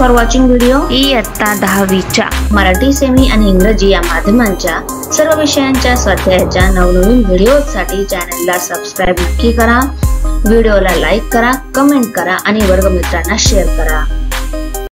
for watching video. ही इयत्ता 10वीच्या Marathi semi आणि इंग्रजी या माध्यमांच्या सर्व विषयांच्या स्वाध्यायाच्या नवनवीन व्हिडिओसाठी चॅनलला सबस्क्राइब नक्की करा. व्हिडिओला लाईक करा, कमेंट करा आणि वर्गमित्रांना शेअर करा.